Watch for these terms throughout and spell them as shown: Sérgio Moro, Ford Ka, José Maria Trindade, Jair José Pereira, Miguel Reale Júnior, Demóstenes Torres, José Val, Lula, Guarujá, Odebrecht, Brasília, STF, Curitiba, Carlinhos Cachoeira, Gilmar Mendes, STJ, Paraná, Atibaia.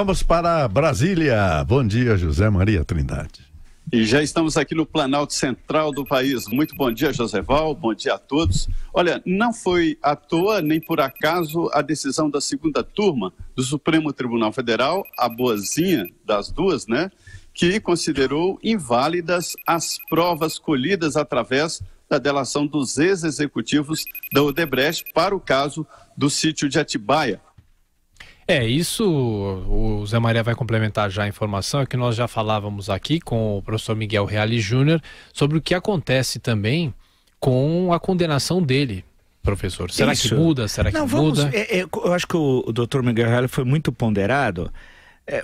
Vamos para Brasília. Bom dia, José Maria Trindade. E já estamos aqui no Planalto Central do país. Muito bom dia, José Val. Bom dia a todos. Olha, não foi à toa nem por acaso a decisão da segunda turma do Supremo Tribunal Federal, a boazinha das duas, né? Que considerou inválidas as provas colhidas através da delação dos ex-executivos da Odebrecht para o caso do sítio de Atibaia. Isso o Zé Maria vai complementar já a informação, é que nós já falávamos aqui com o professor Miguel Reale Júnior sobre o que acontece também com a condenação dele, professor. Será isso. Que muda? Será que não, muda? Eu acho que o doutor Miguel Reale foi muito ponderado.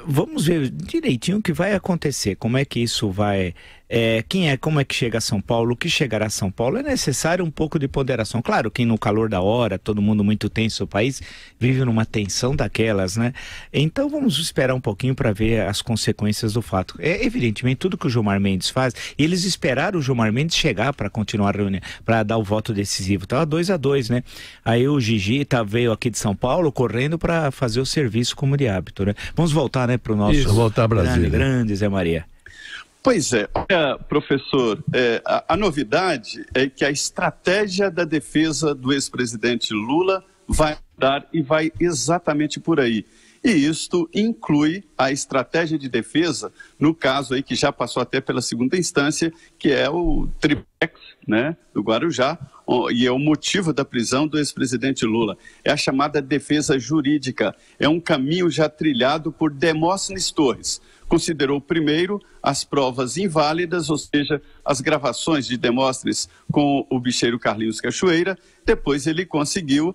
Vamos ver direitinho o que vai acontecer, como é que isso vai... como é que chega a São Paulo, o que chegará a São Paulo. É necessário um pouco de ponderação. Claro que no calor da hora, todo mundo muito tenso, o país vive numa tensão daquelas, né? Então vamos esperar um pouquinho para ver as consequências do fato. Evidentemente, tudo que o Gilmar Mendes faz, eles esperaram o Gilmar Mendes chegar para continuar a reunião, para dar o voto decisivo. Estava 2-2, né? Aí o Gigi veio aqui de São Paulo correndo para fazer o serviço como de hábito, né? Vamos voltar, né, para o nosso grande Zé Maria. Pois é, olha, professor, a novidade é que a estratégia da defesa do ex-presidente Lula vai mudar e vai exatamente por aí. E isto inclui a estratégia de defesa, no caso aí que já passou até pela segunda instância, que é o triplex, né, do Guarujá, e é o motivo da prisão do ex-presidente Lula. É a chamada defesa jurídica. É um caminho já trilhado por Demóstenes Torres. Considerou primeiro as provas inválidas, ou seja, as gravações de Demóstenes com o bicheiro Carlinhos Cachoeira. Depois ele conseguiu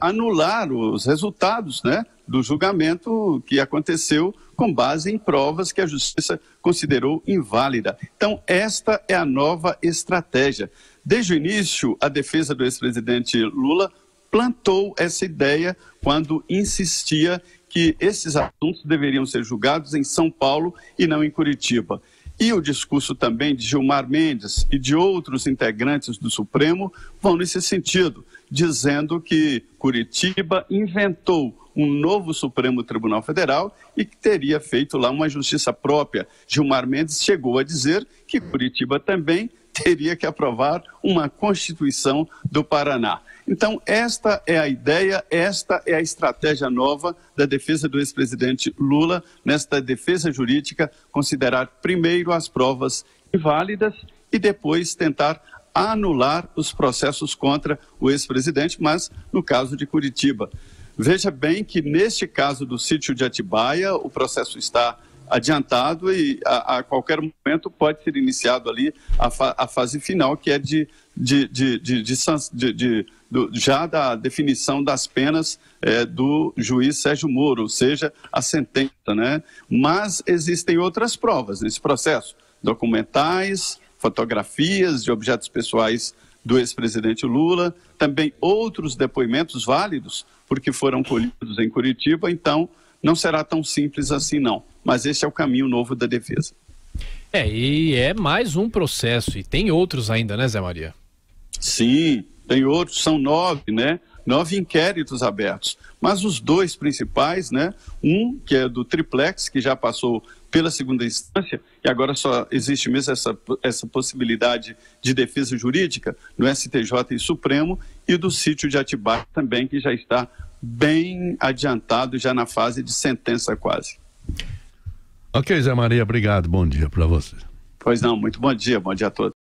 anular os resultados, né, do julgamento que aconteceu com base em provas que a justiça considerou inválida. Então, esta é a nova estratégia. Desde o início, a defesa do ex-presidente Lula plantou essa ideia quando insistia que esses assuntos deveriam ser julgados em São Paulo e não em Curitiba. E o discurso também de Gilmar Mendes e de outros integrantes do Supremo vão nesse sentido, dizendo que Curitiba inventou um novo Supremo Tribunal Federal e que teria feito lá uma justiça própria. Gilmar Mendes chegou a dizer que Curitiba também teria que aprovar uma Constituição do Paraná. Então, esta é a ideia, esta é a estratégia nova da defesa do ex-presidente Lula, nesta defesa jurídica, considerar primeiro as provas inválidas e depois tentar anular os processos contra o ex-presidente, mas no caso de Curitiba. Veja bem que neste caso do sítio de Atibaia, o processo está adiantado e a qualquer momento pode ser iniciado ali a fase final, que é já da definição das penas do juiz Sérgio Moro, ou seja, a sentença, né? Mas existem outras provas nesse processo, documentais, fotografias de objetos pessoais do ex-presidente Lula, também outros depoimentos válidos, porque foram colhidos em Curitiba, então não será tão simples assim não. Mas esse é o caminho novo da defesa. E é mais um processo, e tem outros ainda, né, Zé Maria? Sim, tem outros, são 9, né? 9 inquéritos abertos, mas os 2 principais, né? Um que é do triplex, que já passou pela segunda instância, e agora só existe mesmo essa possibilidade de defesa jurídica no STJ e Supremo, e do sítio de Atibaia também, que já está bem adiantado, já na fase de sentença quase. Ok, Zé Maria, obrigado, bom dia para você. Pois não, muito bom dia a todos.